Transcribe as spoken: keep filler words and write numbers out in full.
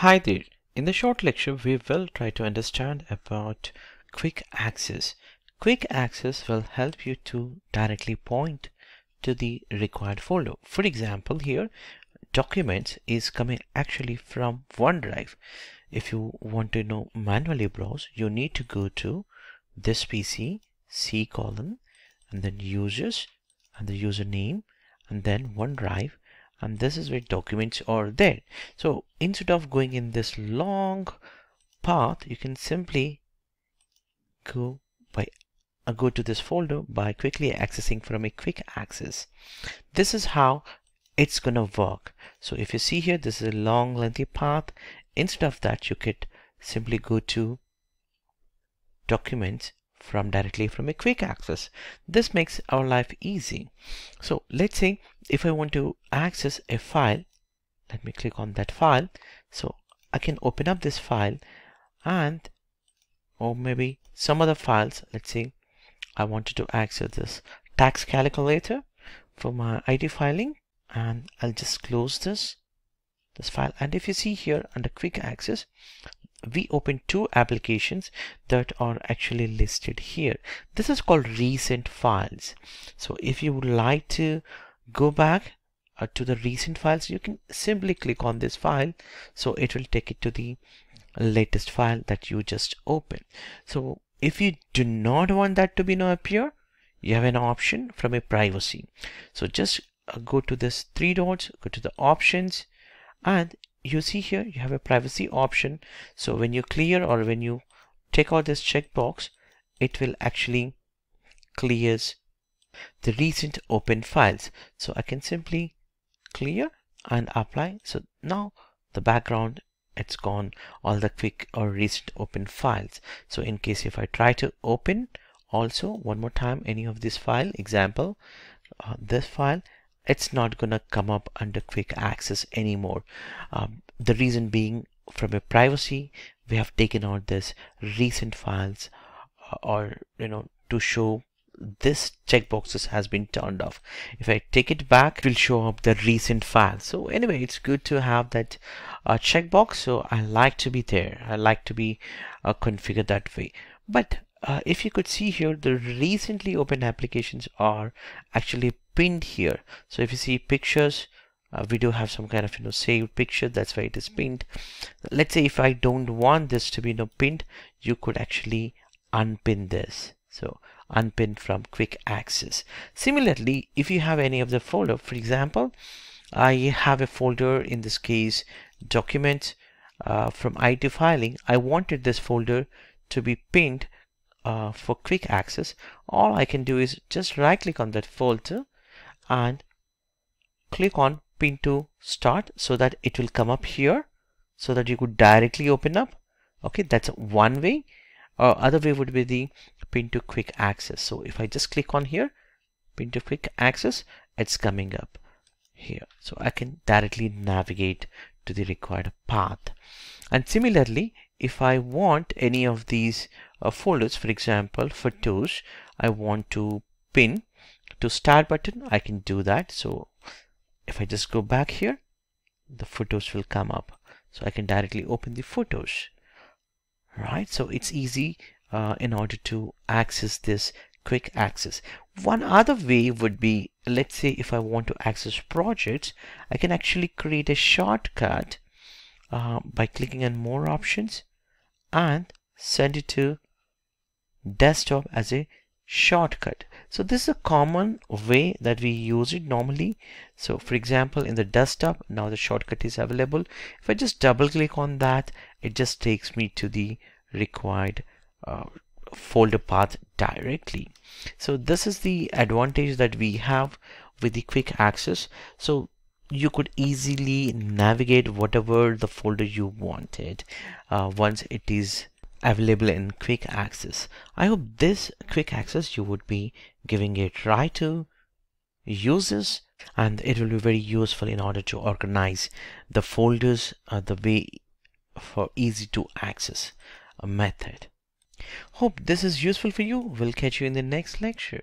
Hi there. In the short lecture, we will try to understand about quick access. Quick access will help you to directly point to the required folder. For example, here documents is coming actually from OneDrive. If you want to know manually browse, you need to go to this P C, C colon, and then users and the username and then OneDrive. And this is where documents are there. So instead of going in this long path, you can simply go by uh, go to this folder by quickly accessing from a quick access. This is how it's gonna work. So if you see here, this is a long lengthy path. Instead of that, you could simply go to documents from directly from a quick access. This makes our life easy. So let's say if I want to access a file, let me click on that file. So I can open up this file, and or maybe some other files. Let's say I wanted to access this tax calculator for my I T filing, and I'll just close this this file. And if you see here under quick access, we open two applications that are actually listed here. This is called recent files. So if you would like to go back uh, to the recent files, you can simply click on this file. So it will take it to the latest file that you just opened. So if you do not want that to be now appear, you have an option from a privacy. So just uh, go to this three dots, go to the options, and you see here you have a privacy option. So when you clear or when you take out this checkbox, it will actually clears the recent open files. So I can simply clear and apply. So now the background, it's gone, all the quick or recent open files. So in case if I try to open also one more time any of this file, example uh, this file, it's not gonna come up under quick access anymore. Um, the reason being, from a privacy, we have taken out this recent files, or you know, to show this checkboxes has been turned off. If I take it back, it will show up the recent files. So anyway, it's good to have that uh, checkbox. So I like to be there. I like to be uh, configured that way. But uh, if you could see here, the recently opened applications are actually pinned here. So if you see pictures, uh, we do have some kind of you know saved picture, that's why it is pinned. Let's say if I don't want this to be you know, pinned, you could actually unpin this. So unpin from quick access. Similarly, if you have any of the folder, for example, I have a folder, in this case document uh, from I T filing. I wanted this folder to be pinned uh, for quick access. All I can do is just right click on that folder and click on pin to start, so that it will come up here, so that you could directly open up. Okay, that's one way. Uh, other way would be the pin to quick access. So if I just click on here, pin to quick access, it's coming up here. So I can directly navigate to the required path. And similarly, if I want any of these uh, folders, for example, photos, I want to pin to start button, I can do that. So if I just go back here, the photos will come up. So I can directly open the photos, right? So it's easy uh, in order to access this quick access. One other way would be, let's say if I want to access projects, I can actually create a shortcut uh, by clicking on more options and send it to desktop as a shortcut. So this is a common way that we use it normally. So for example, in the desktop, now the shortcut is available. If I just double click on that, it just takes me to the required uh, folder path directly. So this is the advantage that we have with the quick access. So you could easily navigate whatever the folder you wanted uh, once it is available in quick access. I hope this quick access you would be giving a try to use this, and it will be very useful in order to organize the folders uh, the way for easy to access a method. Hope this is useful for you. We'll catch you in the next lecture.